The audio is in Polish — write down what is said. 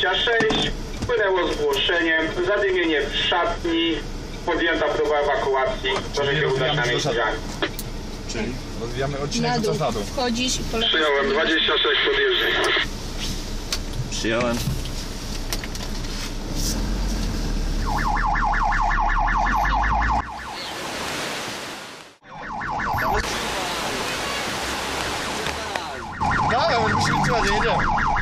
26 wpłynęło zgłoszenie, zadymienie w szatni, podjęta próba ewakuacji, może się udać na miejscu. Czyli rozwijamy odcinek na dół. Wchodzisz i polewasz. Przyjąłem, 26 podjeżdżaj. Przyjąłem. Dawaj, musimy trzymać, nie idziemy.